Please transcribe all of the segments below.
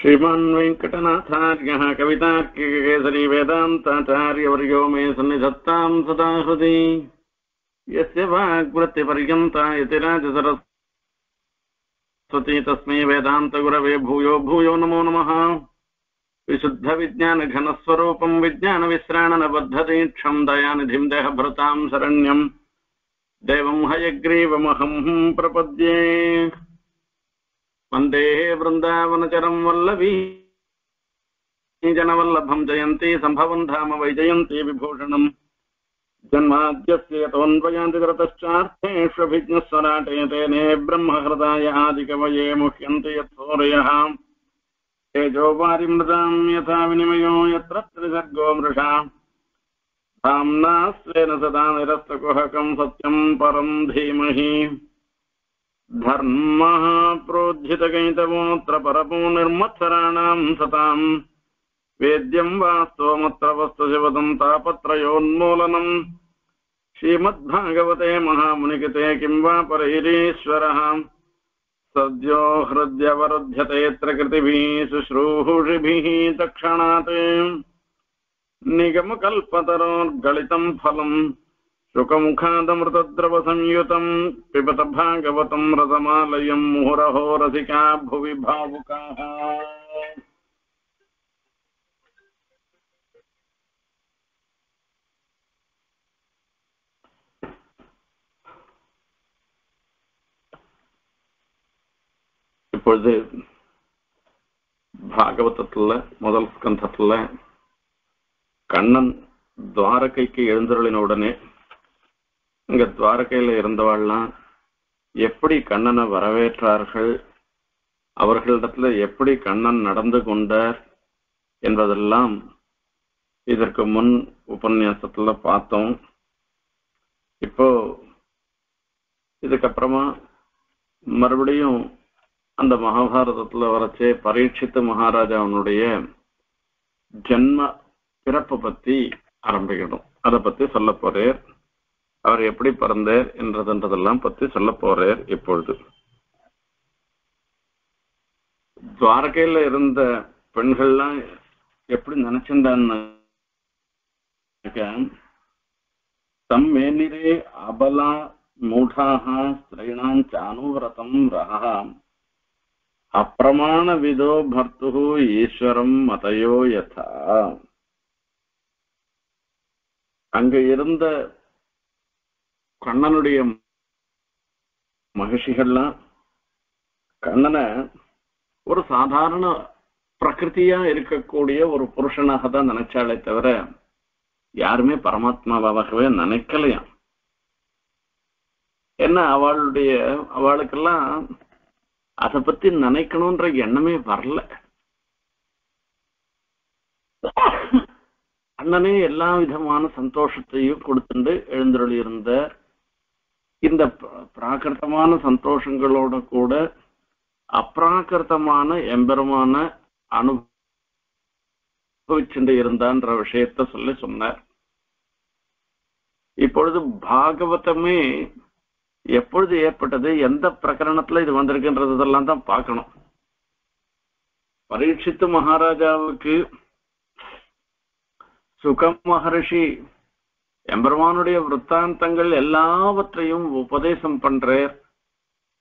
श्रीमान् वेङ्कटनाथार्यः कवितार्किककेसरी वेदान्ताचार्यवर्यो मे सन्निधत्तां सदा हृदि यस्य वाग्वृत्तिपर्यन्ता यतिराजसरस्वती तस्मै वेदान्तगुरवे भूयो भूयो नमो नमः। विशुद्धविज्ञानघनस्वरूपं विज्ञानविश्राणनबद्धतीक्षं दयानिधिं देहभृतां शरण्यं देवं हयग्रीवमहं प्रपद्ये। वन्दे वृन्दावनचरं वल्लभी जनवल्लभं जयन्ती सम्भवं धाम वैजयन्ती विभूषणं जन्माद्यस्य यतोऽन्वयान्ति ततश्चार्थेष्वभिज्ञस्वराटयतेने ब्रह्महृदाय आदिकवये मुह्यन्ति यत्सूरयः तेजोवारिमृतां यथा विनिमयो यत्र त्रिसर्गो मृषा धाम्ना स्वेन सदा निरस्तकुहकं सत्यं परं धीमहि। धर्मः प्रोज्झितकैतवोऽत्र परमो निर्मत्सराणां सतां वेद्यं वास्तवमत्र वस्तुशिवदं तापत्रयोन्मूलनं। श्रीमद्भागवते महामुनिकृते किं वा परैरीश्वरः सद्यो हृद्यवरुध्यते यत्र कृतिभिः शुश्रूषिभिः तक्षणात् निगमकल्पतरोर्गलितं फलम् शुकमुखादमृतद्रवसंयुतम् पिबत भागवतं रसमालयं मुहुरहो रसिका भुवि भावुकाः। இப்பொழுது பாகவதத்துல முதல் ஸ்கந்தத்துல கண்ணன் துவாரகைக்கு எழுந்தருளின உடனே இங்க துவாரகையில இருந்தவாள்லாம் எப்படி கண்ணனை வரவேற்றார்கள், அவர்களிடத்துல எப்படி கண்ணன் நடந்து கொண்டார் என்பதெல்லாம் இதற்கு முன் உபன்யாசத்துல பார்த்தோம். இப்போ இதுக்கப்புறமா மறுபடியும் அந்த மகாபாரதத்துல வரச்சே பரீட்சித்து மகாராஜாவனுடைய ஜென்ம பிறப்பு பத்தி ஆரம்பிக்கணும். அதை பத்தி சொல்ல போறேன். அவர் எப்படி பிறந்தார் என்றதெல்லாம் பத்தி சொல்ல போறேன். இப்பொழுது துவாரகையில இருந்த பெண்கள்லாம் எப்படி நினைச்சிருந்தான்னு தம்மேனிரே அபலா மூடாக ஸ்திரீணாம் சானுவிரதம் ரஹா अप्रमाण विदो भर्तुः ईश्वरं मतयो यथा। அங்கே இருந்த கண்ணனுடைய மகிழ்ச்சிகள்லாம் கண்ணனை ஒரு சாதாரண பிரகிருதியா இருக்கக்கூடிய ஒரு புருஷனாக தான் நினைச்சாலே தவிர யாருமே பரமாத்மாவாகவே நினைக்கலையாம். ஏன்னா அவளுக்கெல்லாம் அதை பத்தி நினைக்கணும்ன்ற எண்ணமே வரல. அண்ணனே எல்லா விதமான சந்தோஷத்தையும் கொடுத்துட்டு எழுந்தருளி இருந்த இந்த பிராகிருத்தமான சந்தோஷங்களோட கூட அப்ராகிருத்தமான எம்பெருமான அனுபவிச்சுட்டு இருந்தான்ற விஷயத்த சொல்லி சொன்னார். இப்பொழுது பாகவதமே எப்பொழுது ஏற்பட்டது, எந்த பிரகரணத்துல இது வந்திருக்குன்றதெல்லாம் தான் பார்க்கணும். பரீட்சித்து மகாராஜாவுக்கு சுக மகரிஷி எம்பெருமானுடைய விற்த்தாந்தங்கள் எல்லாவற்றையும் உபதேசம் பண்ற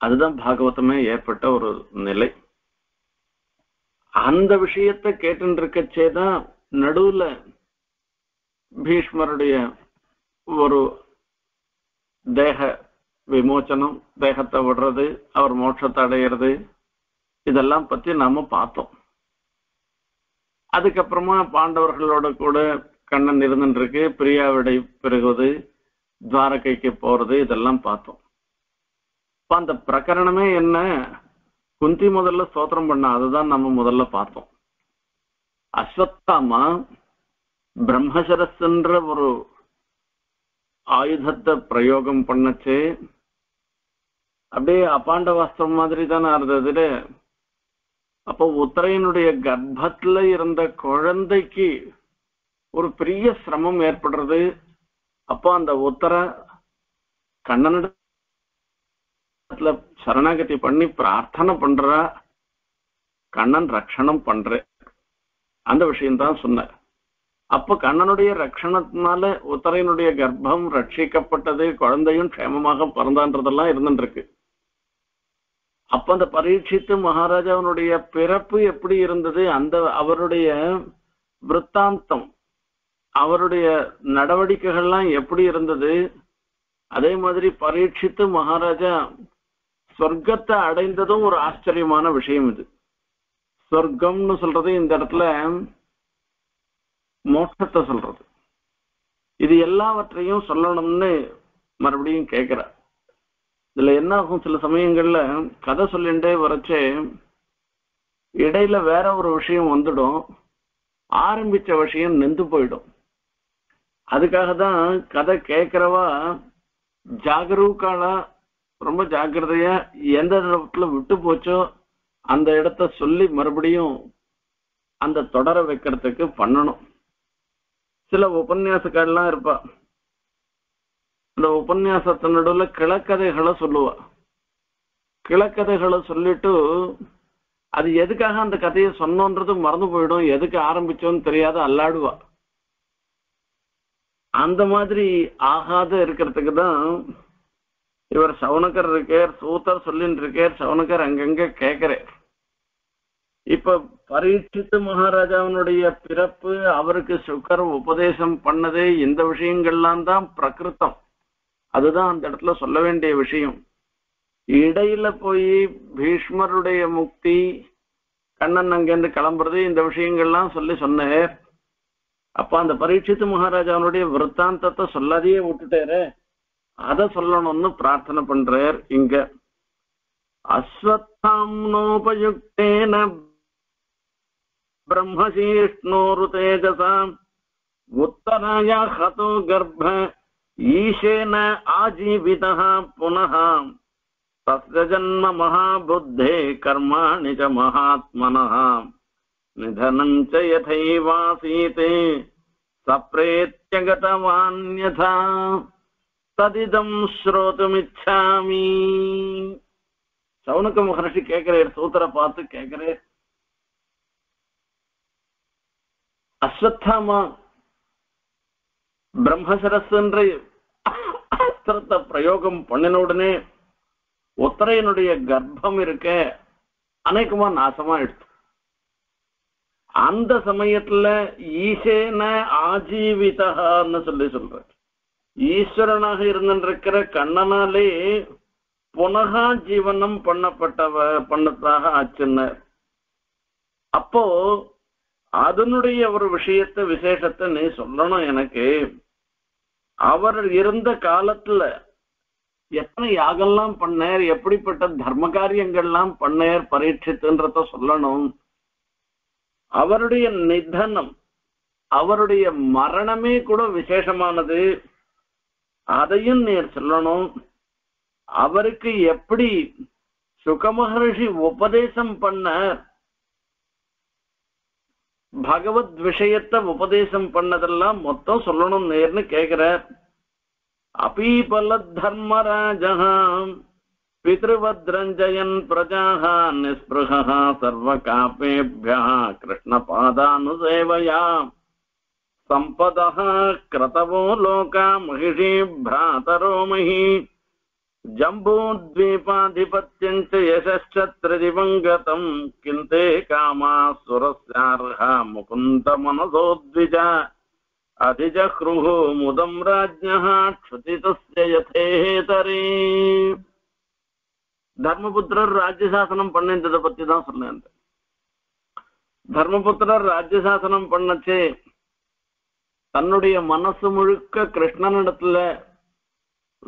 அதுதான் பாகவதமே ஏற்பட்ட ஒரு நிலை. அந்த விஷயத்தை கேட்டு இருக்கச்சேதான் நடுவுல பீஷ்மருடைய ஒரு தேக விமோச்சனம், தேகத்தை விடுறது, அவர் மோட்சத்தை அடையிறது, இதெல்லாம் பத்தி நாம பார்த்தோம். அதுக்கப்புறமா பாண்டவர்களோட கூட கண்ணன் இருந்துருக்கு, பிரியாவிடை பெறுவது, துவாரகைக்கு போறது, இதெல்லாம் பார்த்தோம். இப்ப அந்த பிரகரணமே என்ன, குந்தி முதல்ல ஸ்தோத்திரம் பண்ண, அதுதான் நம்ம முதல்ல பார்த்தோம். அஸ்வத்தாமா பிரம்மசரஸ்ன்ற ஒரு ஆயுதத்தை பிரயோகம் பண்ணச்சே, அப்படியே அபாண்ட வாஸ்திரம் மாதிரி தானே இருந்ததுல. அப்போ உத்தரையனுடைய கர்ப்பத்துல இருந்த குழந்தைக்கு ஒரு பெரிய சிரமம் ஏற்படுறது. அப்போ அந்த உத்தர கண்ணனிடத்துல சரணாகதி பண்ணி பிரார்த்தனை பண்றா. கண்ணன் ரட்சணம் பண்ற அந்த விஷயம்தான் சொன்னார். அப்ப கண்ணனுடைய ரட்சணத்தினால உத்தரையனுடைய கர்ப்பம் ரட்சிக்கப்பட்டது, குழந்தையும் க்ஷேமமாக பிறந்தான்றதெல்லாம் இருந்துருக்கு. அப்ப அந்த பரீட்சித்து மகாராஜாவனுடைய பிறப்பு எப்படி இருந்தது, அந்த அவருடைய விருத்தாந்தம் அவருடைய நடவடிக்கைகள்லாம் எப்படி இருந்தது, அதே மாதிரி பரீட்சித்து மகாராஜா சொர்க்கத்தை அடைந்ததும் ஒரு ஆச்சரியமான விஷயம். இது சொர்க்கம்னு சொல்றது இந்த இடத்துல மோட்சத்தை சொல்றது. இது எல்லாவற்றையும் சொல்லணும்னு மறுபடியும் கேட்கிறார். இதுல என்ன ஆகும், சில சமயங்கள்ல கதை சொல்லிண்டே வரைச்சே இடையில வேற ஒரு விஷயம் வந்துடும், ஆரம்பிச்ச விஷயம் நின்று போயிடும். அதுக்காக தான் கதை கேட்கிறவா ஜாகரூக்காலா ரொம்ப ஜாக்கிரதையா எந்த இடத்துல விட்டு போச்சோ அந்த இடத்த சொல்லி மறுபடியும் அந்த தொடர வைக்கிறதுக்கு பண்ணணும். சில உபன்யாசக்காரெல்லாம் இருப்பா, அந்த உபன்யாசத்த நடுவில் கிளக்கதைகளை சொல்லுவா. கிளக்கதைகளை சொல்லிட்டு அது எதுக்காக அந்த கதையை சொன்னோன்றது மறந்து போயிடும், எதுக்கு ஆரம்பிச்சோன்னு தெரியாத அல்லாடுவா. அந்த மாதிரி ஆகாத இருக்கிறதுக்கு தான் இவர் சவுனக்கர் இருக்கார், சூத்தர் சொல்லின்னு இருக்கார், சவுனக்கர் அங்கங்க கேட்கிறார். இப்ப பரீட்சித்து மகாராஜாவினுடைய பிறப்பு, அவருக்கு சுக்கர் உபதேசம் பண்ணது, இந்த விஷயங்கள்லாம் தான் பிரகிருத்தம். அதுதான் அந்த இடத்துல சொல்ல வேண்டிய விஷயம். இடையில போய் பீஷ்மருடைய முக்தி, கண்ணன் அங்கேருந்து கிளம்புறது, இந்த விஷயங்கள்லாம் சொல்லி சொன்னார். அப்ப அந்த பரீட்சித்து மகாராஜாவினுடைய விருத்தாந்தத்தை சொல்லாதையே விட்டுட்டாரு, அதை சொல்லணும்னு பிரார்த்தனை பண்றார். இங்க அஸ்வத்தாம்னோபயுக்தேன பிரம்மசீஷ்ணோரு தேஜசாம் உத்தராயா ஹதோ கர்ப்ப ஈசேன ஆஜீவிதா புனஹ தஸ்ய ஜன்ம மகாபுத்தே கர்மாணி ச மகாத்மனஹ நிதனம் ச யதைவாசீதே சப்ரேத்யகதவான்யதா ததிதம் ஸ்ரோதுமிச்சாமி. சவுனக்க மகர்ஷி கேட்கிறேன், சூத்தரை பார்த்து கேட்கிறேன், அஸ்வத்தாமா பிரம்மசரஸ்ன்ற அஸ்திரத்தை பிரயோகம் பண்ணின உடனே உத்தரையனுடைய கர்ப்பம் இருக்க அநேகமா நாசமா எடுத்து, அந்த சமயத்துல ஈசேன ஆஜீவிதான்னு சொல்லி சொல்ற, ஈஸ்வரனாக இருந்திருக்கிற கண்ணனாலே புனகா ஜீவனம் பண்ணதாக ஆச்சுன்னு. அப்போ அதனுடைய ஒரு விஷயத்தை விசேஷத்தை நீ சொல்லணும் எனக்கு. அவர் இருந்த காலத்துல எத்தனை யாகெல்லாம் பண்ணார், எப்படிப்பட்ட தர்ம காரியங்கள்லாம் பண்ணார் பரீட்சித்துன்றத சொல்லணும். அவருடைய நிதனம் அவருடைய மரணமே கூட விசேஷமானது, அதையும் நீர் சொல்லணும். அவருக்கு எப்படி சுக மகரிஷி உபதேசம் பண்ணார், பகவத் விஷயத்தை உபதேசம் பண்ணதெல்லாம் மொத்தம் சொல்லணும் நேர்னு கேட்கிறார். அபீபல தர்மராஜாம் பித்ருவத்ரஞ்சயன் பிரஜாஹா நிஸ்பிருஹா சர்வகாபேப்யா கிருஷ்ண பாதானுசேவயா சம்பதா கிரதவோ லோகா மகிஷி பிராதரோ மஹி ஜம்பூத்வீபாதிபத்யம் ச யசஸ்சத்ரதிவங்கதம் கிந்தே காமாசுரஸ்யார்ஹா முகுந்த மனசோத்விஜா அதிஜஹ்ருஹு முதம் ராஜ்ஞஹ க்ஷுதிதஸ்ய யதேதரே. தர்மபுத்திரர் ராஜ்யசாசனம் பண்ணினதை பத்தி தான் சொன்னேன். தர்மபுத்திரர் ராஜ்யசாசனம் பண்ணச்சே தன்னுடைய மனசு முழுக்க கிருஷ்ணனிடத்துல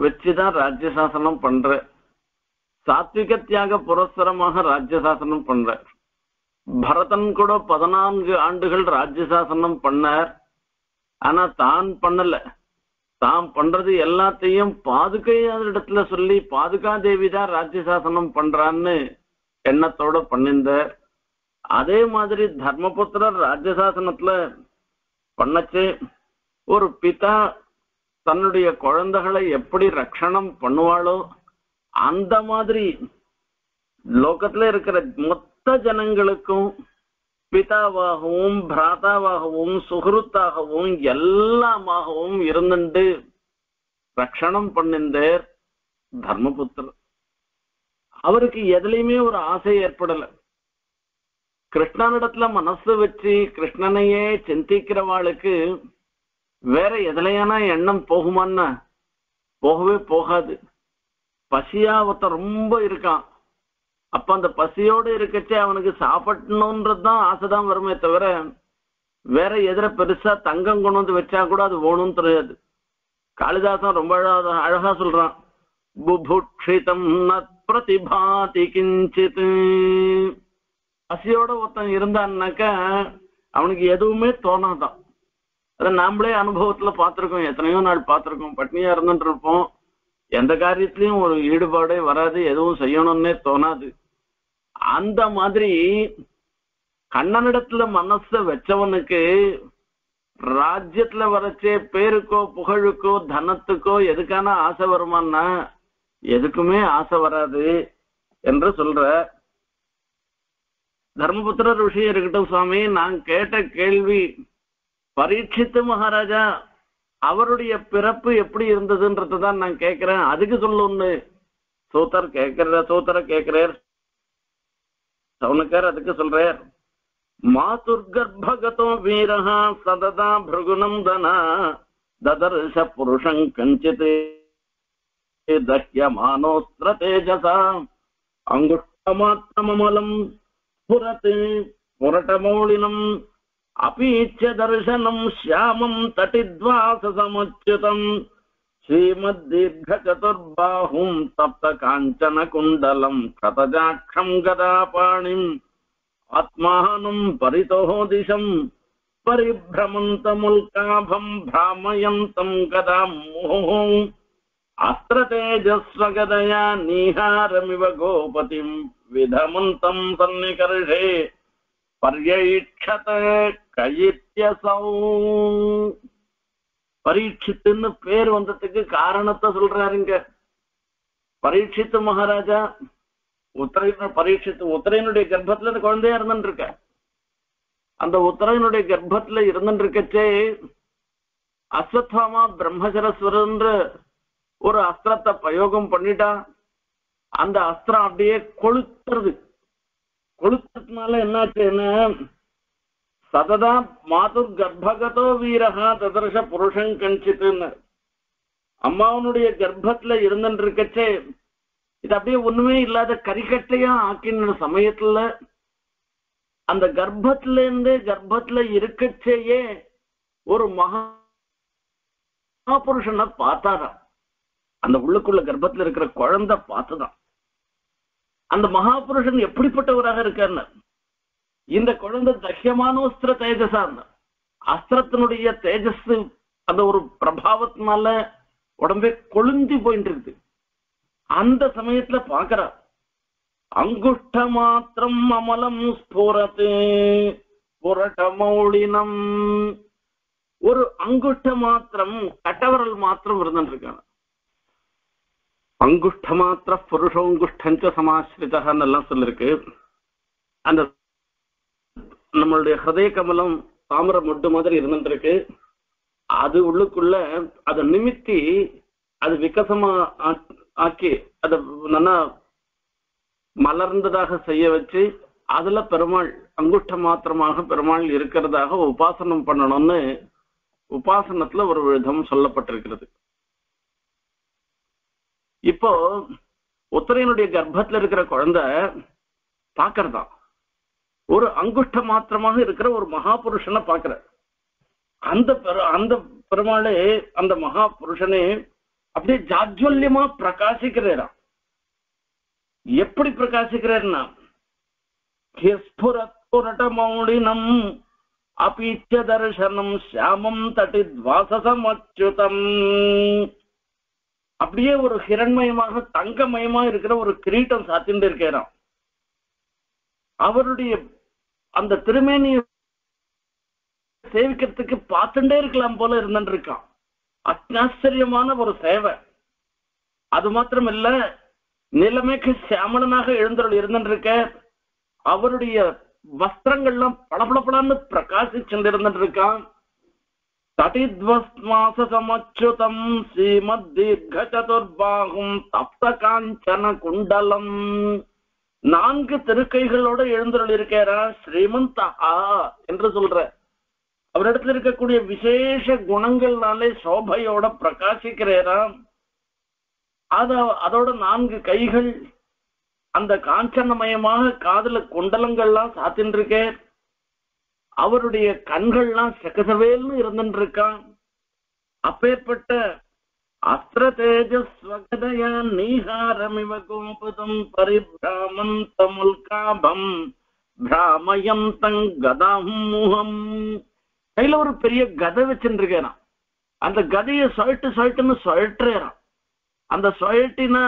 வச்சுதான் ராஜ்யசாசனம் பண்ற, சாத்விகத்தியாக புரஸ்தரமாக ராஜ்யசாசனம் பண்ற. பரதன் கூட 14 ஆண்டுகள் ராஜ்யசாசனம் பண்ணார், ஆனா தான் பண்ணல. தான் பண்றது எல்லாத்தையும் பாதுகையாத இடத்துல சொல்லி பாதுகா தேவி தான் ராஜ்யசாசனம் பண்றான்னு எண்ணத்தோட பண்ணிருந்தார். அதே மாதிரி தர்மபுத்திரர் ராஜ்யசாசனத்துல பண்ணச்சு ஒரு பிதா தன்னுடைய குழந்தைகளை எப்படி ரட்சணம் பண்ணுவாளோ அந்த மாதிரி லோகத்துல இருக்கிற மொத்த மொத்த ஜனங்களுக்கும் பிதாவாகவும் பிராதாவாகவும் சுகிருத்தாகவும் எல்லாமாகவும் இருந்துண்டு ரட்சணம் பண்ணிந்தார் தர்மபுத்திரர். அவருக்கு எதுலையுமே ஒரு ஆசை ஏற்படல. கிருஷ்ணனிடத்துல மனசு வச்சு கிருஷ்ணனையே சிந்திக்கிறவாளுக்கு வேற எதுலையான எண்ணம் போகுமான்னா போகவே போகாது. பசியா ஒருத்த ரொம்ப இருக்கான், அப்ப அந்த பசியோடு இருக்கச்சே அவனுக்கு சாப்பிடணுன்றதுதான் ஆசைதான் வருமே தவிர வேற எதிர பெருசா தங்கம் கொண்டு வந்து வச்சா கூட அது ஓணும்னு தெரியாது. காளிதாசன் ரொம்ப அழகா சொல்றான், புபுட்சிதம் நத்பிரதிபாதி கிஞ்சித். பசியோட ஒருத்தன் இருந்தான்னாக்க அவனுக்கு எதுவுமே தோணாதான். அதை நாமளே அனுபவத்துல பார்த்திருக்கோம், எத்தனையோ நாள் பார்த்திருக்கோம். பட்னியா இருந்துருப்போம், எந்த காரியத்திலையும் ஒரு ஈடுபாடே வராது, எதுவும் செய்யணும்னே தோணாது. அந்த மாதிரி கண்ணனிடத்துல மனச வச்சவனுக்கு ராஜ்யத்துல வரச்சே பேருக்கோ புகழுக்கோ தனத்துக்கோ எதுக்கான ஆசை வருமானா எதுக்குமே ஆசை வராது என்று சொல்ற. தர்மபுத்திரர் விஷயம் இருக்கட்டும் சுவாமி, நான் கேட்ட கேள்வி பரீட்சித்து மகாராஜா அவருடைய பிறப்பு எப்படி இருந்ததுன்றதுதான் நான் கேட்கிறேன், அதுக்கு சொல்லு. சோதர கேட்கிறார், சவுனக்கார் அதுக்கு சொல்றார். மாதுர்கர்பகதோ வீரஹ சததா பிருகுநந்தனா ததர்ஷ புருஷம் கஞ்சிதே தஹ்யமானோஸ்த்ர தேஜசா அங்குஷ்டமாத்ரமமலம் புரதே புரட்டமௌளினம் अपीच्य दर्शनम श्यामं तटिद्वास समुच्युतम श्रीमद् दीर्घ चतुर्बाहुं तप्त कांचन कुंडलम क्षतजाक्षं गदापाणिं आत्मानं परितो दिशं परिभ्रमन्तमुल्काभं भ्रामयन्तं गदां मुहुः अस्त्रतेजस्वगदया निहारमिव गोपतिं विधमन्तं सन्निकर्षे பரீட்சத் கைத்யசௌ. பரீட்சித்துன்னு பேர் வந்ததுக்கு காரணத்தை சொல்றாருங்க. பரீட்சித்து மகாராஜா உத்தரையனுடைய கர்ப்பத்துல குழந்தையா இருந்துருக்க. அந்த உத்தரையனுடைய கர்ப்பத்துல இருந்துருக்கச்சே அஸ்வத்வாமா பிரம்மசரஸ்வரன்ற ஒரு அஸ்திரத்தை பிரயோகம் பண்ணிட்டா. அந்த அஸ்திரம் அப்படியே கொளுத்துறது. கொடுத்ததுனால என்னாச்சுன்னா சததா மாதுர் கர்ப்பகதோ வீரஹா ததர்ஷ புருஷம் கஞ்சித்துன்னு அம்மாவனுடைய கர்ப்பத்துல இருந்துட்டு இருக்கச்சே இது அப்படியே ஒண்ணுமே இல்லாத கறிக்கட்டையா ஆக்கின சமயத்துல அந்த கர்ப்பத்துல இருந்து கர்ப்பத்துல இருக்கச்சேயே ஒரு மகாபுருஷனை பார்த்தாராம். அந்த உள்ளுக்குள்ள கர்ப்பத்துல இருக்கிற குழந்தை பார்த்துதான் அந்த மகாபுருஷன் எப்படிப்பட்டவராக இருக்காருன்னு. இந்த குழந்தை தஹ்யமானோஸ்திர தேஜசா அஸ்திரத்தினுடைய தேஜஸ் அந்த ஒரு பிரபாவத்தினால உடம்பே கொழுந்தி போயிட்டு இருக்குது. அந்த சமயத்துல பாக்குற அங்குஷ்ட மாத்திரம் அமலம் ஸ்போரது புரட்டமௌளினம். ஒரு அங்குஷ்ட மாத்திரம் கட்டவரல் மாத்திரம் இருந்துட்டு இருக்காங்க. அங்குஷ்ட மாத்திர புருஷோங்குஷ்டஞ்ச சமாசிரிதன்னு எல்லாம் சொல்லிருக்கு. அந்த நம்மளுடைய ஹதய கமலம் தாமர மொட்டு மாதிரி இருந்துட்டு இருக்கு. அது உள்ளுக்குள்ள அதை நிமித்தி அது விகசமா ஆக்கி அதை நல்லா மலர்ந்ததாக செய்ய வச்சு அதுல பெருமாள் அங்குஷ்ட மாத்திரமாக பெருமாள் இருக்கிறதாக உபாசனம் பண்ணணும்னு உபாசனத்துல ஒரு விதம் சொல்லப்பட்டிருக்கிறது. இப்போ உத்தரையனுடைய கர்ப்பத்துல இருக்கிற குழந்தை பாக்குறதா ஒரு அங்குஷ்ட மாத்திரமாக இருக்கிற ஒரு மகாபுருஷனை பாக்குற. அந்த பெருமாளே அந்த மகாபுருஷனே அப்படியே ஜாஜ்வல்யமா பிரகாசிக்கிறாரா. எப்படி பிரகாசிக்கிறாருன்னா மௌடினம் அபீச்ச தர்சனம் ஷியாமம் தட்டி துவாசம் அச்சுதம். அப்படியே ஒரு ஹிரண்மயமாக தங்கமயமா இருக்கிற ஒரு கிரீட்டம் சாத்திண்டு இருக்கிறான். அவருடைய அந்த திருமேனியை சேவிக்கிறதுக்கு பார்த்துட்டே இருக்கலாம் போல இருந்துட்டு இருக்கான். அத்தாச்சரியமான ஒரு சேவை. அது மாத்திரம் இல்ல, நிலமேக்கு சாமணனாக எழுந்தருள் இருந்துட்டு இருக்க वस्त्रम पड़पड़पड़ प्रकाशिचान तटिध्वस्मासुतम श्रीमद्दीर्घचतुर्बाहुं तप्त कांचन कुंडलम நான்கு திருக்கைகளோட எழுந்தருள் இருக்கிறார் ஸ்ரீமந்தா என்று சொல்ற அவரிடத்தில் இருக்கக்கூடிய விசேஷ குணங்களாலே சோபையோட பிரகாசிக்கிறார். அதோட நான்கு கைகள் அந்த காஞ்சனமயமாக காதுல குண்டலங்கள்லாம் சாத்தின்றிருக்கே. அவருடைய கண்கள்லாம் செகசவேல்னு இருந்துருக்கான். அப்பேற்பட்ட अस्त्र तेजस्वगदया नीहारमिव गोपदं परिभ्रामन्तमुल्काभं भ्रामयन्तं गदामुहं கையில ஒரு பெரிய கதை வச்சிருக்கானா. அந்த கதையை சொய்ட்டு சொய்ட்டுன்னு சொய்ட்றேறான். அந்த சொய்ட்டினா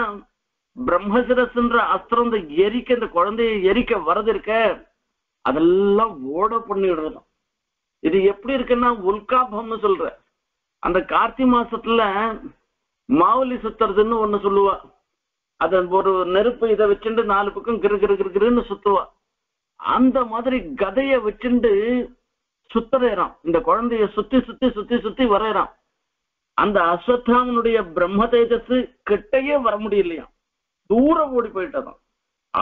பிரம்மசிரஸ்ன்ற அஸ்திரம் அந்த எரிக்க அந்த குழந்தையை எரிக்க வரது இருக்க அதெல்லாம் ஓட பண்ணிடுறதாம். இது எப்படி இருக்குன்னா உல்காபம்னு சொல்ற அந்த கார்த்தி மாசத்துல மாவலி சுத்துறதுன்னு ஒண்ணு சொல்லுவா. அத ஒரு நெருப்பு இதை வச்சுட்டு நாலு பக்கம் கிரு கிரு கிருன்னு சுத்துவா. அந்த மாதிரி கதைய வச்சுண்டு சுத்தறேறான். இந்த குழந்தைய சுத்தி சுத்தி சுத்தி சுத்தி வரையறான். அந்த அஸ்வத்தாமனுடைய பிரம்ம தேஜஸ் கிட்டையே வர முடியலையா, தூரம் ஓடி போயிட்டதான்.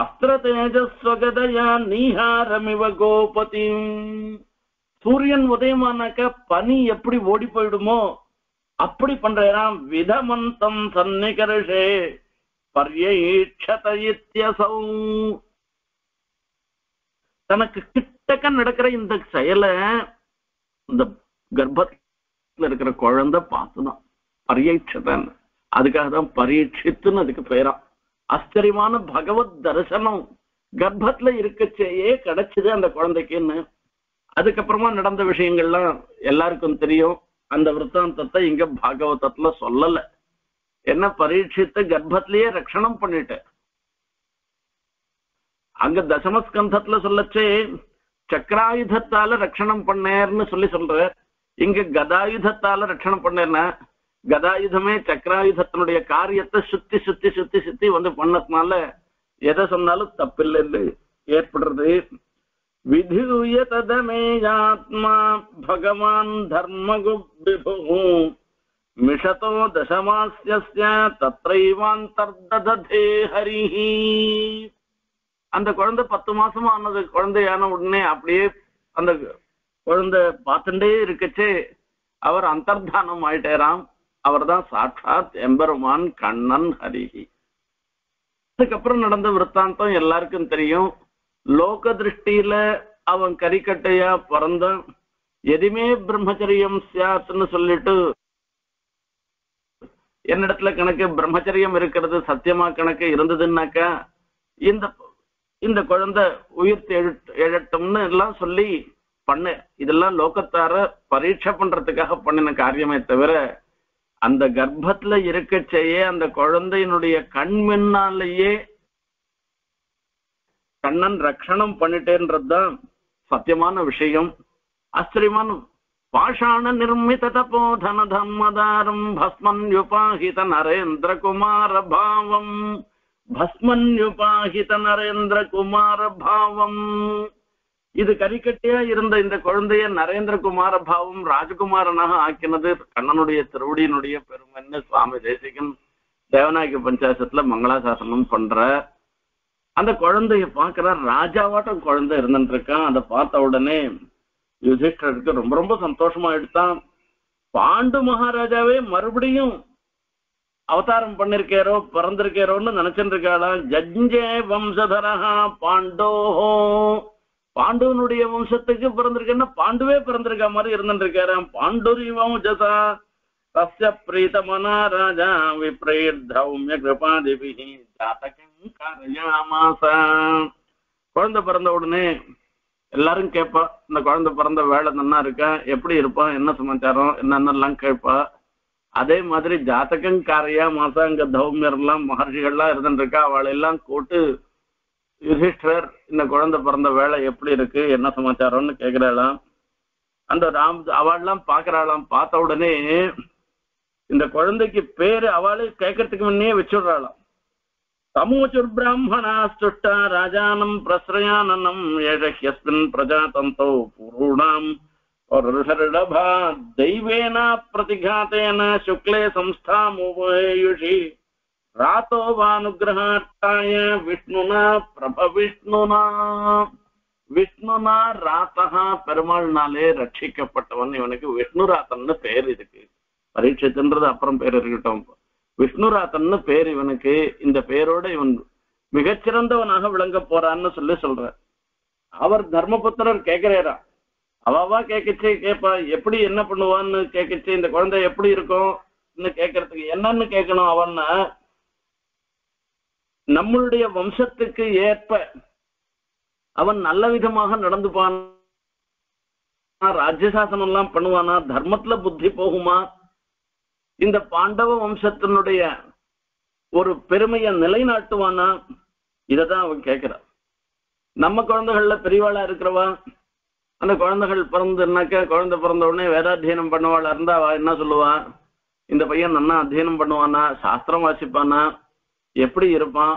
அஸ்திர தேஜஸ்வகதையா நீஹாரமிவ கோபதி. சூரியன் உதயமானாக்க பனி எப்படி ஓடி போயிடுமோ அப்படி பண்றாம். விதமந்தம் சன்னிகர்ஷே பரியீட்சதைத்யசௌ தனக்கு கிட்டக்க நடக்கிற இந்த செயலை இந்த கர்ப்பத்துல இருக்கிற குழந்தை பார்த்துதான் பரியீட்சதன். அதுக்காக தான் பரீட்சித்துன்னு அதுக்கு பேரா. ஆச்சரியமான பகவத் தரிசனம் கர்ப்பத்துல இருக்கச்சேயே கிடைச்சது அந்த குழந்தைக்குன்னு. அதுக்கப்புறமா நடந்த விஷயங்கள்லாம் எல்லாருக்கும் தெரியும். அந்த விருத்தாந்தத்தை இங்க பாகவதத்துல சொல்லல. என்ன பரீட்சித்து கர்ப்பத்திலேயே ரட்சணம் பண்ணிட்டு அங்க தசமஸ்கந்தத்துல சொல்லச்சே சக்கராயுதத்தால ரட்சணம் பண்ணேர்னு சொல்லி சொல்ற. இங்க கதாயுதத்தால ரட்சணம் பண்ணேன்னா கதாயுதமே சக்கராயுதத்தினுடைய காரியத்தை சுத்தி சுத்தி சுத்தி சுத்தி வந்து பண்ணதுனால எதை சொன்னாலும் தப்பில்லைன்னு ஏற்படுறது. विधूय तदमेयात्मा भगवान् धर्मगुप्विभुः मिषतो दशमास्यस्य तत्रैवान्तर्दधते हरिः. அந்த குழந்தை 10 மாசமா ஆனது குழந்தையான உடனே அப்படியே அந்த குழந்தை பார்த்துட்டே இருக்கச்சே அவர் அந்தர்தானம் ஆயிட்டாராம். அவர் தான் சாட்சாத் எம்பெருமான் கண்ணன் ஹரிஹி. அதுக்கப்புறம் நடந்த விற்த்தாந்தம் எல்லாருக்கும் தெரியும். லோக திருஷ்டியில அவன் கறிக்கட்டையா பிறந்தான். எதுவுமே பிரம்மச்சரியம் சாத்துன்னு சொல்லிட்டு என்னிடத்துல கணக்கு பிரம்மச்சரியம் இருக்கிறது சத்தியமா கணக்கு இருந்ததுன்னாக்கா இந்த குழந்தை உயிர் எழட்டும்னு எல்லாம் சொல்லி பண்ண. இதெல்லாம் லோகத்தார பரீட்சை பண்றதுக்காக பண்ணின காரியமே தவிர அந்த கர்ப்பத்துல இருக்கச்சேயே அந்த குழந்தையினுடைய கண் முன்னாலேயே கண்ணன் ரட்சணம் பண்ணிட்டேன்றதுதான் சத்தியமான விஷயம். ஆச்சரியமான பாஷாண நிர்மித தபோதன தர்மதாரம் பஸ்மன்யுபாஹித நரேந்திர குமார பாவம் பஸ்மன்யுபாஹித நரேந்திர குமார பாவம். இது கறிக்கட்டியா இருந்த இந்த குழந்தைய நரேந்திர குமார பாவம் ராஜகுமாரனாக ஆக்கினது கண்ணனுடைய திருவடியினுடைய பெருமைன்னு சுவாமி தேசிகன் தேவநாயகி பஞ்சாசத்துல மங்களாசாசனம் பண்ற. அந்த குழந்தைய பார்க்கிற ராஜாவாட்டம் குழந்தை இருந்துட்டு இருக்கான். அதை பார்த்த உடனே யுதிஷ்டருக்கு ரொம்ப ரொம்ப சந்தோஷமா எடுத்தான். பாண்டு மகாராஜாவே மறுபடியும் அவதாரம் பண்ணிருக்காரோ பிறந்திருக்காரோன்னு நினைச்சிட்டு இருக்காளா. ஜஞ்சே வம்சதரஹா பாண்டோஹோ பாண்டுவனுடைய வம்சத்துக்கு பிறந்திருக்கேன்னா பாண்டுவே பிறந்திருக்க மாதிரி இருந்துட்டு இருக்காராம். பாண்டுரி வம்சதா तस्य प्रीतमना राजा विप्रेर्धौम्य कृपादिभिः जातकं कारयामास. குழந்தை பிறந்த உடனே எல்லாரும் கேட்பா இந்த குழந்தை பிறந்த வேலை நல்லா இருக்கா, எப்படி இருப்பான், என்ன சமாச்சாரம், என்னென்னலாம் கேட்பா. அதே மாதிரி ஜாத்தகம் காரையா மாசா இங்க தௌமியர்லாம் மகர்ஷிகள்லாம் இருந்துருக்கா. அவளையெல்லாம் கூட்டு யுதிஷ்டர் இந்த குழந்தை பிறந்த வேலை எப்படி இருக்கு, என்ன சமாச்சாரம்னு கேட்கிறாளாம். அந்த அவள்லாம் பாக்குறாளாம். பார்த்த உடனே இந்த குழந்தைக்கு பேரு அவளே கேட்கறதுக்கு முன்னே வச்சுடுறாளாம். समूचुर्ब्राह्मणा सृष्टा राजानं प्रश्रयाननं यजह्यस्मिन् प्रजातन्तौ पुरूणां परुषर्लभा दैवेन प्रतिघातेन शुक्ले संस्थामुपयुषि रातो वानुग्रहाट्टाय विष्णुना रातः पेरुमाळ्नाले रक्षिक्कप्पट्टवन् इवनुक्कु विष्णुरातन्न पेर इदुक्कु परीक्षितन्றது அப்புறம் பேர் இருக்கட்டும் விஷ்ணுராதன் பேர் இவனுக்கு இந்த பேரோட இவன் மிகச்சிறந்தவனாக விளங்க போறான்னு சொல்லி சொல்ற அவர் தர்மபுத்திரர் கேக்குறாரா அவவா கேக்குச்சு கேப்பா எப்படி என்ன பண்ணுவான்னு கேக்குச்சு இந்த குழந்தை எப்படி இருக்கும்னு கேக்குறதுக்கு என்னன்னு கேட்கணும் அவன்னா நம்மளுடைய வம்சத்துக்கு ஏற்ப அவன் நல்ல விதமாக நடந்துப்பான் ராஜ்யசாசனம் எல்லாம் பண்ணுவானா தர்மத்துல புத்தி போகுமா இந்த பாண்டவ வம்சத்தினுடைய ஒரு பெருமையை நிலைநாட்டுவானா இததான் அவன் கேட்கிறான் நம்ம குழந்தைகள்ல பெரியவாளா இருக்கிறவா அந்த குழந்தைகள் பிறந்துனாக்க குழந்தை பிறந்த உடனே வேதாத்தியனம் பண்ணுவாளா இருந்தா அவ என்ன சொல்லுவா இந்த பையன் நல்லா அத்தியனம் பண்ணுவானா சாஸ்திரம் வாசிப்பானா எப்படி இருப்பான்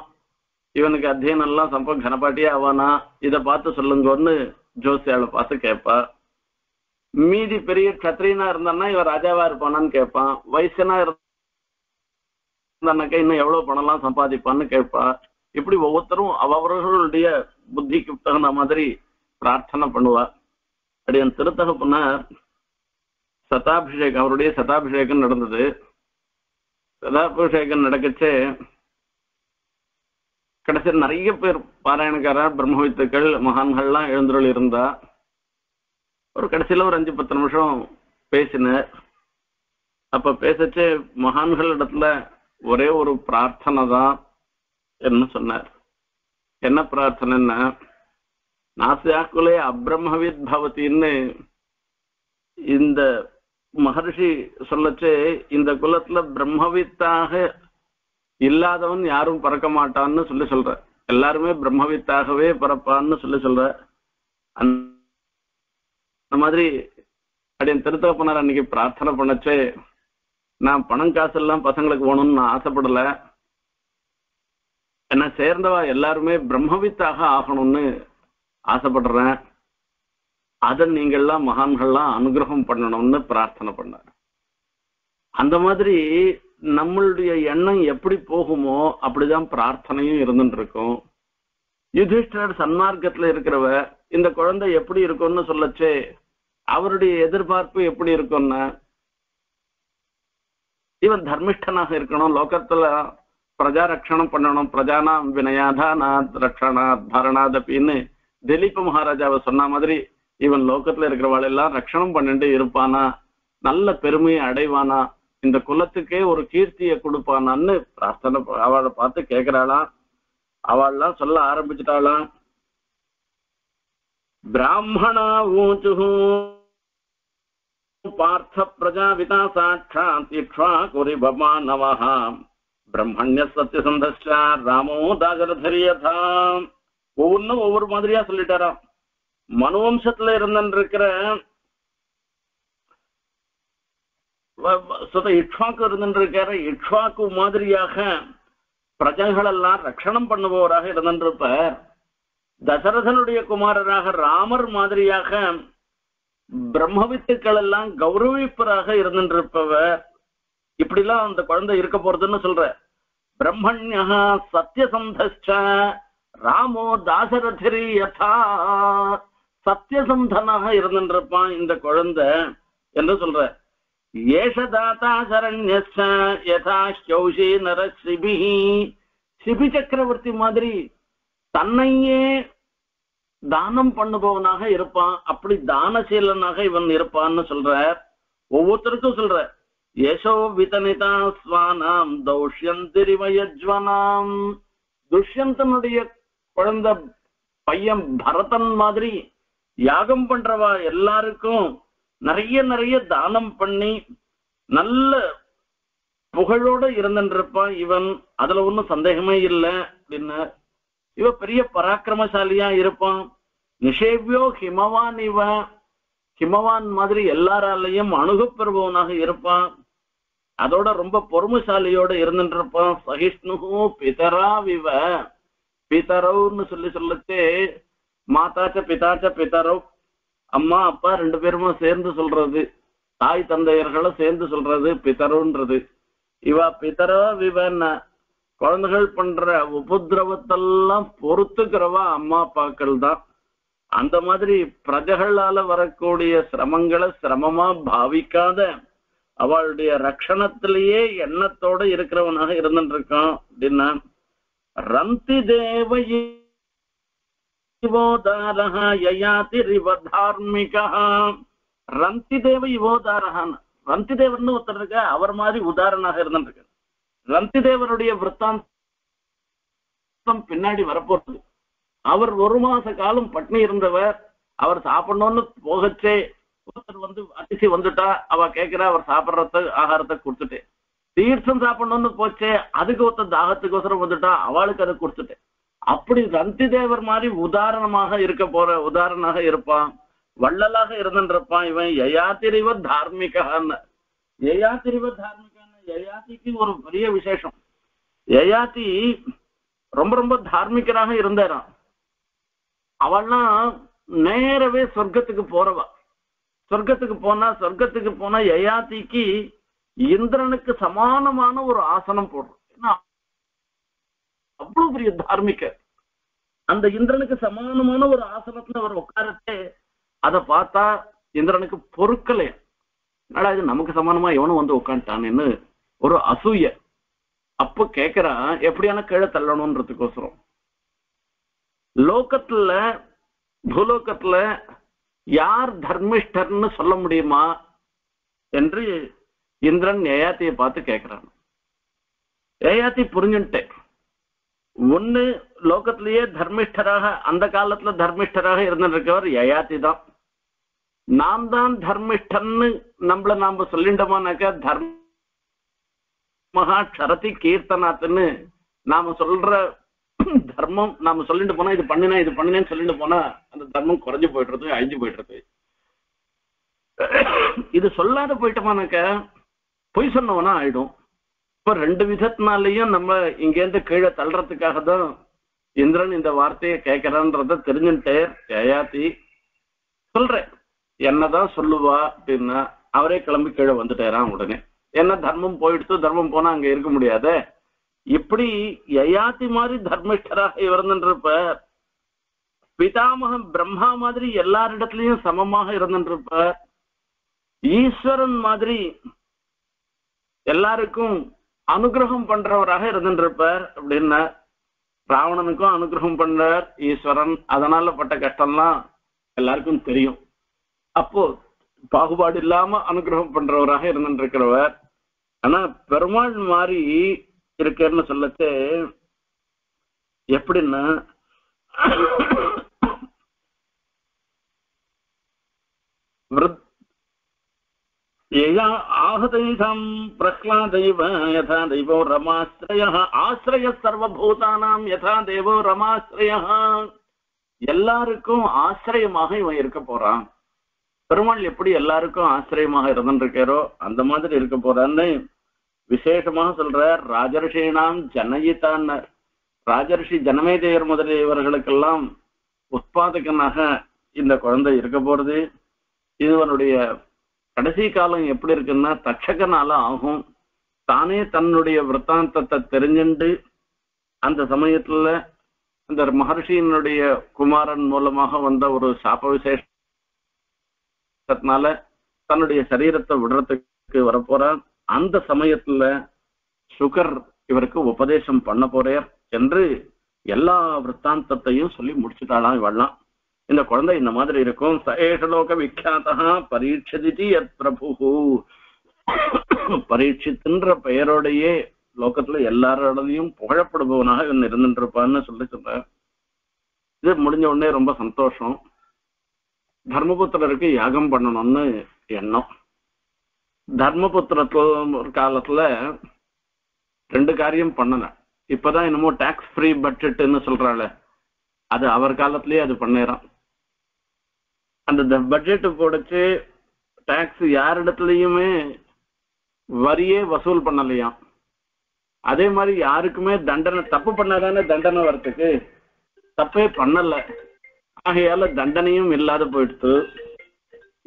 இவனுக்கு அத்தியனம் எல்லாம் சம்ப கனப்பாட்டியே ஆவானா இதை பார்த்து சொல்லுங்கன்னு ஜோசியாவை பார்த்து கேட்பா மீதி பெரிய கத்திரீனா இருந்தான்னா இவன் ராஜாவா இருப்பானான்னு கேட்பான் வைசனா இருந்தானாக்கா இன்னும் எவ்வளவு பணம் எல்லாம் சம்பாதிப்பான்னு கேட்பா இப்படி ஒவ்வொருத்தரும் அவர்களுடைய புத்திக்கு தகுந்த மாதிரி பிரார்த்தனை பண்ணுவா அப்படி என் திருத்தகப்புனா சதாபிஷேகம் அவருடைய சதாபிஷேகம் நடந்தது சதாபிஷேகம் நடக்கச்சே கடைசி நிறைய பேர் பாராயணக்காரர் பிரம்மவித்துக்கள் மகான்கள்லாம் எழுந்தருள் இருந்தா और कड़सिल और 5-10 நிமிஷம் பேசினார் அப்ப பேசச்சே மகான்களிடத்துல ஒரே ஒரு பிரார்த்தனை தான் என்ன சொன்னார் என்ன பிரார்த்தனைன்னா நாஸ்யாக்குலே அப்ரஹ்மவித் பவதின்னு இந்த மகர்ஷி சொல்லச்சே இந்த குலத்துல பிரம்மவித்தாக இல்லாதவன் யாரும் பறக்க மாட்டான்னு சொல்லி சொல்ற எல்லாருமே பிரம்மவித்தாகவே பறப்பான்னு சொல்லி சொல்ற மாதிரி அப்படின்னு திருத்தகப்பனார் அன்னைக்கு பிரார்த்தனை பண்ணச்சே நான் பணம் காசு எல்லாம் பசங்களுக்கு போகணும்னு நான் ஆசைப்படல என்ன சேர்ந்தவா எல்லாருமே பிரம்மவித்தாக ஆகணும்னு ஆசைப்படுறேன் அதை நீங்கள்லாம் மகான்கள்லாம் அனுகிரகம் பண்ணணும்னு பிரார்த்தனை பண்ணார் அந்த மாதிரி நம்மளுடைய எண்ணம் எப்படி போகுமோ அப்படிதான் பிரார்த்தனையும் இருந்துட்டு இருக்கும் யுதிஷ்டர் சன்மார்க்கத்துல இருக்கிறவ இந்த குழந்தை எப்படி இருக்கும்னு சொல்லச்சே அவருடைய எதிர்பார்ப்பு எப்படி இருக்கும்னா இவன் தர்மிஷ்டனாக இருக்கணும் லோகத்துல பிரஜா ரட்சணம் பண்ணணும் பிரஜானா வினயாதானா ரட்சணா தரணாதப்பின்னு திலீப மகாராஜாவை சொன்ன மாதிரி இவன் லோகத்துல இருக்கிறவாள் எல்லாம் ரட்சணம் பண்ணிட்டு இருப்பானா நல்ல பெருமையை அடைவானா இந்த குலத்துக்கே ஒரு கீர்த்தியை கொடுப்பானான்னு பிரார்த்தனை அவளை பார்த்து கேட்கிறாளாம் அவள்லாம் சொல்ல ஆரம்பிச்சுட்டாளாம் ब्राह्मणा ऊचुः पार्थ प्रजाविता साक्षात् इक्ष्वाकुरिव मानवः ब्रह्मण्य सत्यसन्धश्च रामो दागरधरी यथा ஒவ்வொன்றும் ஒவ்வொரு மாதிரியா சொல்லிட்டாராம் மனுவம்சத்துல இருந்திருக்கிற இக்ஷ்வாக்கு இருந்திருக்கிற இக்ஷ்வாக்கு மாதிரியாக பிரஜைகள் எல்லாம் ரட்சணம் பண்ணுபவராக இருந்திருப்பார் दशरथनुடைய குமாரராக ராமர் மாதிரியாக பிரம்மவித்துக்கள் எல்லாம் கௌரவிப்பராக இருந்திருப்பவர் இப்படிலாம் அந்த குழந்தை இருக்க போறதுன்னு சொல்ற பிரம்மண்யா சத்யசந்தஸ்ச ராமோ தாசரதிரி யதா சத்யசந்தனாக இருந்திருப்பான் இந்த குழந்தை என்று சொல்ற ஏஷதாதா சரண்யஸ்ச யதா ஷௌஷி நரசிபி சிபி சக்கரவர்த்தி மாதிரி தன்னையே தானம் பண்ணுபவனாக இருப்பான் அப்படி தானசீலனாக இவன் இருப்பான்னு சொல்றார் ஒவ்வொருத்தருக்கும் சொல்ற யசோ விதனிதா ஸ்வானாம் தௌஷ்யந்திரிவயஜ்வனாம் துஷ்யந்தனுடைய குழந்த பையன் பரதன் மாதிரி யாகம் பண்றவா எல்லாருக்கும் நிறைய நிறைய தானம் பண்ணி நல்ல புகழோட இருந்திருப்பான் இவன் அதுல ஒன்றும் சந்தேகமே இல்லை அப்படின்னு இவ பெரிய பராக்கிரமசாலியா இருப்பான் நிஷேவ்யோ ஹிமவான் இவ ஹிமவான் மாதிரி எல்லாராலையும் அணுகப்பெறுபவனாக இருப்பான் அதோட ரொம்ப பொறுமைசாலியோட இருந்துன்றப்போம் சகிஷ்ணுஹு பிதராவிவ பிதரவுன்னு சொல்லி சொல்லிட்டு மாதாச்ச பிதாச்ச பிதரவு அம்மா அப்பா ரெண்டு பேருமா சேர்ந்து சொல்றது தாய் தந்தையர்களும் சேர்ந்து சொல்றது பிதரவுன்றது. இவ பிதராவிவன்னா குழந்தைகள் பண்ற உபதிரவத்தெல்லாம் பொறுத்துக்கிறவா அம்மா அப்பாக்கள் தான். அந்த மாதிரி பிரஜகளால வரக்கூடிய சிரமங்களை சிரமமா பாவிக்காத அவளுடைய ரட்சணத்திலேயே எண்ணத்தோட இருக்கிறவனாக இருந்துட்டு இருக்கான் அப்படின்னா ரந்தி தேவதாரஹா யயாதி ரிவதார்மிகா ரந்தி தேவ யுவோதாரஹான் ரந்தி தேவர்னு ஒருத்தர் இருக்க அவர் மாதிரி உதாரணமாக இருந்துட்டு இருக்க. ரந்தி தேவனுடைய விற்த்தாந்தம் பின்னாடி வரப்போறது. அவர் ஒரு மாச காலம் பட்னி இருந்தவர். அவர் சாப்பிடணும்னு போகச்சே ஒருத்தர் வந்து அதிசி வந்துட்டா அவ கேட்கிறா அவர் சாப்பிட்றத ஆகாரத்தை கொடுத்துட்டேன். தீர்த்தம் சாப்பிடணும்னு போச்சே அதுக்கு ஒருத்தர் தாகத்துக்கோசரம் வந்துட்டா அவளுக்கு அதை கொடுத்துட்டேன். அப்படி ரந்தி தேவர் மாதிரி உதாரணமாக இருக்க போற உதாரணமாக இருப்பான் வள்ளலாக இருந்துருப்பான் இவன். யயாத்திரிவர் தார்மிகான்னு யயாத்திரிவர் தார்மிகான்னு யயாத்திக்கு ஒரு பெரிய விசேஷம். யயாத்தி ரொம்ப ரொம்ப தார்மிகராக இருந்தாராம். அவள்லாம் நேரவே சொர்க்கத்துக்கு போறவா. சொர்க்கத்துக்கு போனா யயாத்திக்கு இந்திரனுக்கு சமானமான ஒரு ஆசனம் போடுறோம். ஏன்னா அவ்வளவு பெரிய தார்மிகர். அந்த இந்திரனுக்கு சமானமான ஒரு ஆசனத்துல அவர் உட்காரத்தே அதை பார்த்தா இந்திரனுக்கு பொறுக்கலை. அதனால இது நமக்கு சமானமா எவனும் வந்து உட்காந்துட்டான்னு ஒரு அசூய. அப்ப கேட்கிறான் எப்படியான கீழே தள்ளணும்ன்றதுக்கோசரம். லோகத்துல பூலோகத்துல யார் தர்மிஷ்டர்ன்னு சொல்ல முடியுமா என்று இந்திரன் யயாத்தியை பார்த்து கேட்கிறான். யயாத்தி புரிஞ்சுட்டேன். ஒண்ணு லோகத்திலேயே தர்மிஷ்டராக அந்த காலத்துல தர்மிஷ்டராக இருந்துட்டு இருக்கவர் யயாத்தி தான். நாம் தான் தர்மிஷ்டர்ன்னு நம்மள நாம சொல்லிட்டோமானாக்கா தர்மஹா க்ஷரதி கீர்த்தனாத்ன்னு நாம சொல்ற தர்மம் நாம சொல்லிட்டு போனா இது பண்ணினா இது பண்ணினேன்னு சொல்லிட்டு போனா அந்த தர்மம் குறைஞ்சு போயிடுறது அழிஞ்சு போயிடுறது. இது சொல்லாத போயிட்டோமானாக்க பொய் சொன்னவனா ஆயிடும். இப்ப ரெண்டு விதத்தினாலையும் நம்ம இங்கேருந்து கீழே தள்ளுறதுக்காக தான் இந்திரன் இந்த வார்த்தையை கேட்கிறான்றத தெரிஞ்சுட்டே யயாத்தி சொல்றேன் என்னதான் சொல்லுவா அப்படின்னா அவரே கிளம்பி கீழே வந்துட்டாரான் உடனே. ஏன்னா தர்மம் போயிடுத்து தர்மம் போனா அங்க இருக்க முடியாத. இப்படி யயாத்தி மாதிரி தர்மிஷ்டராக இருந்துருப்ப பிதாமகன் பிரம்மா மாதிரி எல்லாரிடத்துலயும் சமமாக இருந்துருப்ப ஈஸ்வரன் மாதிரி எல்லாருக்கும் அனுகிரகம் பண்றவராக இருந்துருப்பார் அப்படின்னா ராவணனுக்கும் அனுகிரகம் பண்றார் ஈஸ்வரன். அதனால பட்ட கஷ்டம்லாம் எல்லாருக்கும் தெரியும். அப்போ பாகுபாடு இல்லாம அனுகிரகம் பண்றவராக இருந்துருக்கிறவர். ஆனா பெருமாள் மாதிரி இருக்கேன்னு சொல்லச்சே எப்படின்னா ஆகதைதம் பிரஹ்லாதைவ யதா தெய்வோ ரமாஸ்ரயஹ ஆஸ்ரய சர்வபூதானாம் யதா தெய்வோ ரமாஸ்ரயஹ எல்லாருக்கும் ஆஸ்ரயமாக இவன் இருக்க போறான். பெருமாள் எப்படி எல்லாருக்கும் ஆஸ்ரயமாக இருந்துருக்காரோ அந்த மாதிரி இருக்க போறான்னு விசேஷமாக சொல்றார். ராஜரிஷினாம் ஜனயிதான்னு ராஜரிஷி ஜனமேஜயர் முதலியவர்களுக்கெல்லாம் உற்பாதகனாக இந்த குழந்தை இருக்க போறது. இதுவனுடைய கடைசி காலம் எப்படி இருக்குன்னா தட்சகனால ஆகும். தானே தன்னுடைய விற்த்தாந்தத்தை தெரிஞ்சுண்டு அந்த சமயத்துல அந்த மகர்ஷியினுடைய குமாரன் மூலமாக வந்த ஒரு சாப விசேஷத்தினால தன்னுடைய சரீரத்தை விடுறதுக்கு வரப்போறான். அந்த சமயத்துல சுகர் இவருக்கு உபதேசம் பண்ண போறார் என்று எல்லா விற்த்தாந்தத்தையும் சொல்லி முடிச்சுட்டாலாம் இவெல்லாம். இந்த குழந்தை இந்த மாதிரி இருக்கும். சேஷலோக விக்யாதா பரீட்சிதி யத் பிரபு பரீட்சித்துன்ற பெயரோடையே லோகத்துல எல்லாரோடையும் புகழப்படுபவனாக இவன் இருந்துருப்பான்னு சொல்லி சொல்ற. இது முடிஞ்ச உடனே ரொம்ப சந்தோஷம். தர்மபுத்திரருக்கு யாகம் பண்ணணும்னு எண்ணம். தர்மபுத்திரத்துல ஒரு காலத்துல ரெண்டு காரியம் பண்ணல. இப்பதான் என்னமோ டாக்ஸ் ஃப்ரீ பட்ஜெட்னு சொல்றாள். அது அவர் காலத்திலேயே அது பண்ணிடறான். அந்த பட்ஜெட்டு போடச்சு டாக்ஸ் யாரிடத்துலயுமே வரியே வசூல் பண்ணலையாம். அதே மாதிரி யாருக்குமே தண்டனை, தப்பு பண்ணாதானே தண்டனை வரத்துக்கு, தப்பே பண்ணல, ஆகையால தண்டனையும் இல்லாத போயிடுத்து.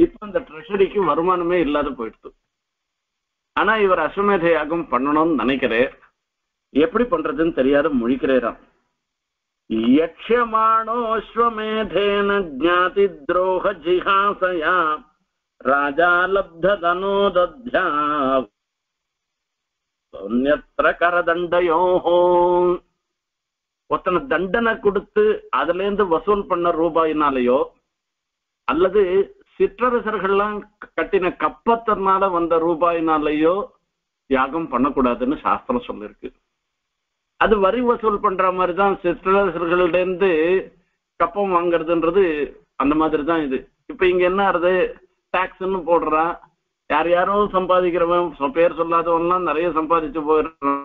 இப்ப அந்த ட்ரெஷரிக்கு வருமானமே இல்லாத போயிடுத்து. ஆனா இவர் அஸ்வமேத யாகம் பண்ணணும்னு நினைக்கிறார், எப்படி பண்றதுன்னு தெரியாத முழிக்கிறாராம். யக்ஷமாணோ அஸ்வமேதேன ஜ்ஞாதி த்ரோஹ ஜிஹாசயா ராஜா லப்ததனோதத்யா புண்ணியத்ர கரதண்டயோஹோ. ஒருத்தனை தண்டனை கொடுத்து அதுலேருந்து வசூல் பண்ண ரூபாயினாலேயோ அல்லது சிற்றரசர்கள்லாம் கட்டின கப்பத்தினால வந்த ரூபாயினாலேயோ யாகம் பண்ணக்கூடாதுன்னு சாஸ்திரம் சொல்லிருக்கு. அது வரி வசூல் பண்ற மாதிரி தான், சிற்றரசர்கள்டேந்து கப்பம் வாங்கிறதுன்றது அந்த மாதிரி தான் இது. இப்போ இங்க என்ன ஆகுது, டாக்ஸ்ன்னு போடுறான், யார் யாரோ சம்பாதிக்கிறவன், பேர் சொல்லாதவன்லாம் நிறைய சம்பாதிச்சு போயிடுறான்.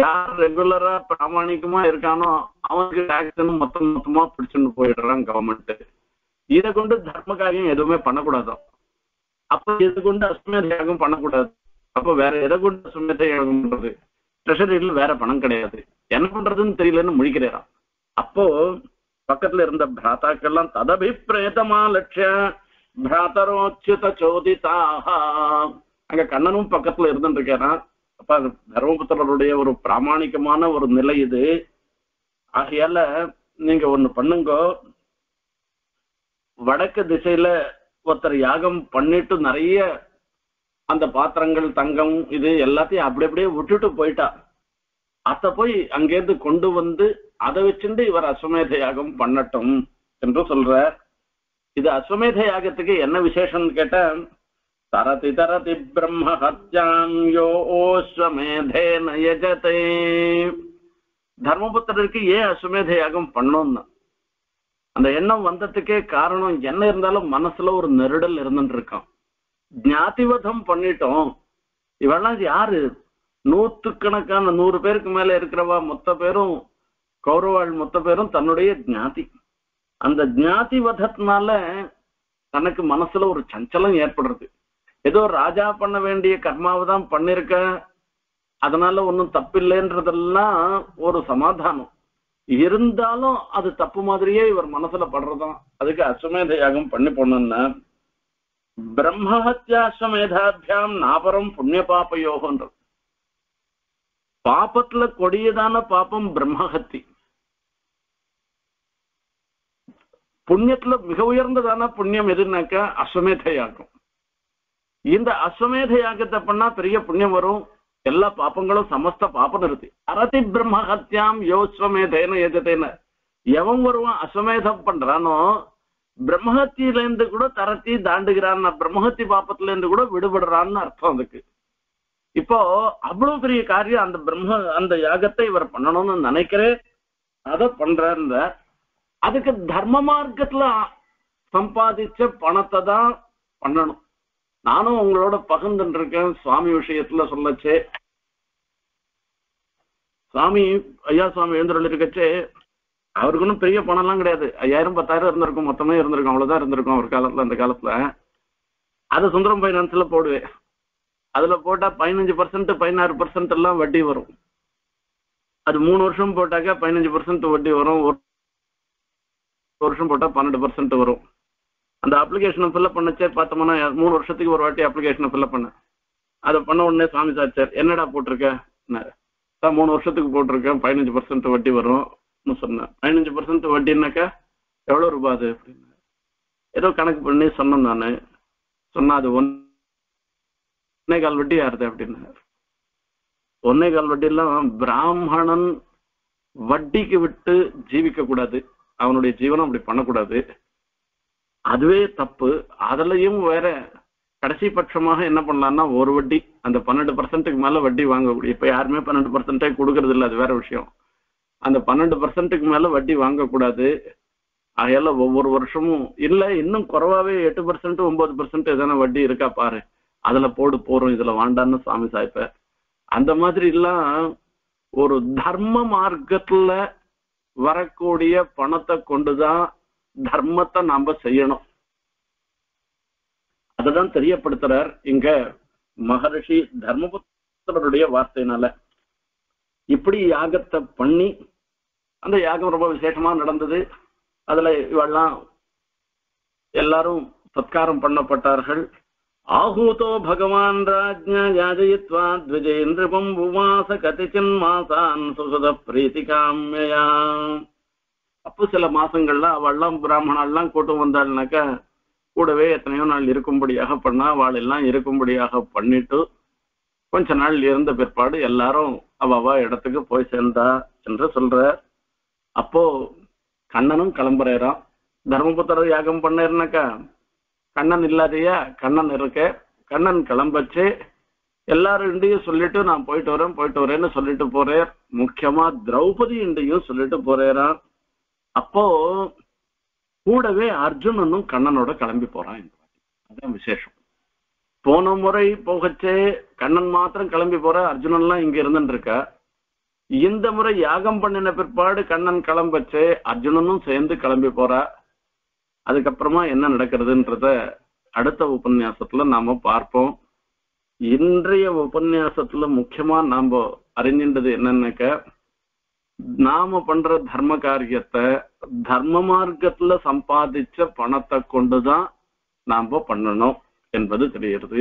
யார் ரெகுலரா பிராமணிகமா இருக்கானோ அவனுக்கு டாக்ஸ்ன்னு மொத்தமா பிடிச்சுன்னு போயிடுறான் கவர்மெண்ட். இதை கொண்டு தர்ம காரியம் எதுவுமே பண்ணக்கூடாதான். அப்ப இதை கொண்டு அஸ்வமேத யாகம் பண்ணக்கூடாது. அப்ப வேற எதை கொண்டு அஸ்வமேத யாகம் பண்றது, ட்ரெஷரியில வேற பணம் கிடையாது, என்ன பண்றதுன்னு தெரியலன்னு முடிக்கிறான். அப்போ பக்கத்துல இருந்த பிராத்தாக்கெல்லாம் ததபி பிரேதமா லட்சிய பிராத்தரோச்சித சோதிதாக, அங்க கண்ணனும் பக்கத்துல இருந்துட்டு இருக்கிறான். அப்ப அது தர்மபுத்திரருடைய ஒரு பிராமணிகமான ஒரு நிலை இது. ஆகையால நீங்க ஒண்ணு பண்ணுங்கோ, வடக்கு திசையில ஒருத்தர் யாகம் பண்ணிட்டு நிறைய அந்த பாத்திரங்கள் தங்கம் இது எல்லாத்தையும் அப்படி அப்படியே விட்டுட்டு போயிட்டா, அத போய் அங்கேருந்து கொண்டு வந்து அதை வச்சுட்டு இவர் அஸ்வமேத யாகம் பண்ணட்டும் என்று சொல்றார். இது அஸ்வமேத யாகத்துக்கு என்ன விசேஷம்னு கேட்டா, தரதி தரதி பிரம்ம ஹத்யாம் யோ அஸ்வமேதேன யஜதே. தர்மபுத்திரருக்கு ஏன் அஸ்வமேத யாகம் பண்ணோம்னா அந்த எண்ணம் வந்ததுக்கே காரணம் என்ன இருந்தாலும் மனசுல ஒரு நெருடல் இருந்துட்டு இருக்கான். ஞாதிவதம் பண்ணிட்டோம், இவெல்லாம் யாரு, நூற்றுக்கணக்கான 100 பேருக்கு மேல இருக்கிறவா மொத்த பேரும் கௌரவாள் மொத்த பேரும் தன்னுடைய ஞாதி. அந்த ஞாதி வதத்தினால தனக்கு மனசுல ஒரு சஞ்சலம் ஏற்படுறது. ஏதோ ராஜா பண்ண வேண்டிய கர்மாவை தான் பண்ணிருக்க, அதனால ஒன்றும் தப்பில்லைன்றதெல்லாம் ஒரு சமாதானம் இருந்தாலும் அது தப்பு மாதிரியே இவர் மனசுல படுறதான். அதுக்கு அஸ்வமேத யாகம் பண்ணி போனோம்னா பிரம்மஹத்யாஸ்வமேதாபியாம் நாபரம் புண்ணிய பாப யோகம்ன்றது. பாபத்துல கொடியதான பாபம் பிரம்மஹத்தி, புண்ணியத்துல மிக உயர்ந்ததான புண்ணியம் எதுனாக்கா அஸ்வமேத யாகம். இந்த அஸ்வமேத யாகத்தை பண்ணா பெரிய புண்ணியம் வரும், எல்லா பாப்பங்களும் சமஸ்த பாப்பம் நிறுத்தி. அரதி பிரம்மஹத்யாம் யோஸ்வமேதேன யஜதேன, எவன் ஒருவன் அஸ்வமேதம் பண்றானோ பிரம்மஹத்தியிலேருந்து கூட தரத்தி தாண்டுகிறான், பிரம்மஹத்தி பாப்பத்துல இருந்து கூட விடுபடுறான்னு அர்த்தம் அதுக்கு. இப்போ அவ்வளவு பெரிய காரியம் அந்த அந்த யாகத்தை இவர் பண்ணணும்னு நினைக்கிறேன், அதை பண்றாரு. அதுக்கு தர்ம மார்க்கத்துல சம்பாதிச்ச பணத்தை தான் பண்ணணும். நானும் உங்களோட பகிர்ந்துட்டு இருக்கேன் சுவாமி விஷயத்துல சொல்லச்சே, சுவாமி ஐயா சுவாமி எழுந்துள்ள இருக்கச்சே, அவருக்குன்னு பெரிய பணம் எல்லாம் கிடையாது, 5000 10,000 இருந்திருக்கும், மொத்தமே இருந்திருக்கும், அவ்வளவுதான் இருந்திருக்கும் அவர் காலத்துல. அந்த காலத்துல அதை சுந்தரம் பைனான்ஸ்ல போடுவேன், அதுல போட்டா 15% 16% எல்லாம் வட்டி வரும். அது 3 வருஷம் போட்டாக்கா 15% வட்டி வரும், 1 வருஷம் போட்டா 12% வரும். அந்த அப்ளிகேஷனை ஃபில்அப் பண்ணச்சே பார்த்தோம்னா 3 வருஷத்துக்கு ஒரு வாட்டி அப்ளிகேஷனை ஃபில்அப் பண்ண, அதை பண்ண உடனே சாமி சாச்சார் என்னடா போட்டிருக்கேன், 3 வருஷத்துக்கு போட்டிருக்கேன், 15% வட்டி வரும்னு சொன்னேன். 15% வட்டின்னாக்கா எவ்வளோ ரூபா அது அப்படின்னு ஏதோ கணக்கு பண்ணி சொன்னேன். நான் சொன்னால் அது 1.25 வட்டி ஆறுது அப்படின்னா, 1.25 வட்டியெல்லாம் பிராமணன் வட்டிக்கு விட்டு ஜீவிக்க கூடாது, அவனுடைய ஜீவனம் அப்படி பண்ணக்கூடாது, அதுவே தப்பு. அதுலயும் வேற கடைசி பட்சமாக என்ன பண்ணலாம்னா ஒரு வட்டி, அந்த 12%க்கு மேல வட்டி வாங்கக்கூடிய, இப்ப யாருமே 12% கொடுக்கறது இல்லை, அது வேற விஷயம். அந்த 12% மேல வட்டி வாங்கக்கூடாது. அதையெல்லாம் ஒவ்வொரு வருஷமும் இல்ல, இன்னும் குறைவாவே 8% 9% எதனா வட்டி இருக்கா பாரு, அதுல போடு போறோம், இதுல வாண்டான்னு சாமி சாய்ப்ப. அந்த மாதிரி எல்லாம் ஒரு தர்ம மார்க்கத்துல வரக்கூடிய பணத்தை கொண்டுதான் தர்மத்தை நாம செய்யணும். அதான் தெரியப்படுத்துறார் இங்க மகரிஷி தர்மபுத்திரருடைய வார்த்தையினால. இப்படி யாகத்தை பண்ணி அந்த யாகம் ரொம்ப விசேஷமா நடந்தது. அதுல இவெல்லாம் எல்லாரும் சத்காரம் பண்ணப்பட்டார்கள். आहूतो भगवान् राज्ञा याजयित्वा द्विजेन्द्रपम् उवास कतिचिन् मासान् सुसुद प्रीतिकाम्यया. அப்போ சில மாசங்கள்ல அவெல்லாம் பிராமணெல்லாம் கூட்டு வந்தாள்னாக்கா கூடவே எத்தனையோ நாள் இருக்கும்படியாக பண்ணா அவள் எல்லாம் இருக்கும்படியாக பண்ணிட்டு கொஞ்ச நாள் இருந்த பிற்பாடு எல்லாரும் அவ இடத்துக்கு போய் சேர்ந்தா என்று சொல்ற. அப்போ கண்ணனும் கிளம்புறான். தர்மபுத்திரர் யாகம் பண்ணாருனாக்கா கண்ணன் இல்லாதையா கண்ணன் இருக்க கண்ணன் கிளம்பச்சு. எல்லாருண்டையும் சொல்லிட்டு நான் போயிட்டு வரேன்னு சொல்லிட்டு போறேன். முக்கியமா திரௌபதிண்டையும் சொல்லிட்டு போறேறான். அப்போ கூடவே அர்ஜுனனும் கண்ணனோட கிளம்பி போறான். அதுதான் விசேஷம். போன முறை போகச்சே கண்ணன் மாத்திரம் கிளம்பி போற, அர்ஜுனன்லாம் இங்க இருந்துருக்கா. இந்த முறை யாகம் பண்ணின பிற்பாடு கண்ணன் கிளம்பச்சே, அர்ஜுனனும் சேர்ந்து கிளம்பி போறா. அதுக்கப்புறமா என்ன நடக்கிறதுன்றத அடுத்த உபன்யாசத்துல நாம பார்ப்போம். இன்றைய உபன்யாசத்துல முக்கியமா நாம அறிஞ்சின்றது என்னன்னாக்க, நாம பண்ற தர்ம காரியத்தை தர்ம மார்க்கத்துல சம்பாதிச்ச பணத்தை கொண்டுதான் நாம பண்ணணும் என்பது தெரியுது.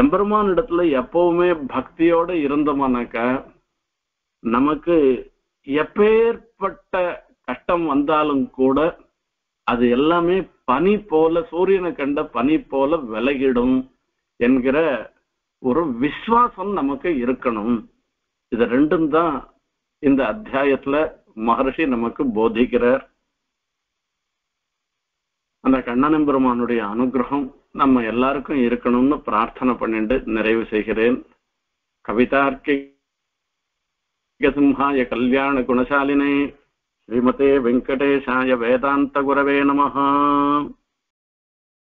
எம்பெருமான் இடத்துல எப்பவுமே பக்தியோட இருந்தோம்னாக்க நமக்கு எப்பேற்பட்ட கஷ்டம் வந்தாலும் கூட அது எல்லாமே பனி போல, சூரியனை கண்ட பனி போல விலகிடும் என்கிற ஒரு விசுவாசம் நமக்கு இருக்கணும். இது ரெண்டும் தான் இந்த அத்தியாயத்துல மகரிஷி நமக்கு போதிக்கிறார். அந்த கண்ணன் பெருமானுடைய அனுகிரகம் நம்ம எல்லாருக்கும் இருக்கணும்னு பிரார்த்தனை பண்ணிட்டு நிறைவு செய்கிறேன். கவிதார்க்கிக சிம்ஹாய கல்யாண குணசாலினே श्रीमते वेंकटेशाय वेदांत गुरवे नमः.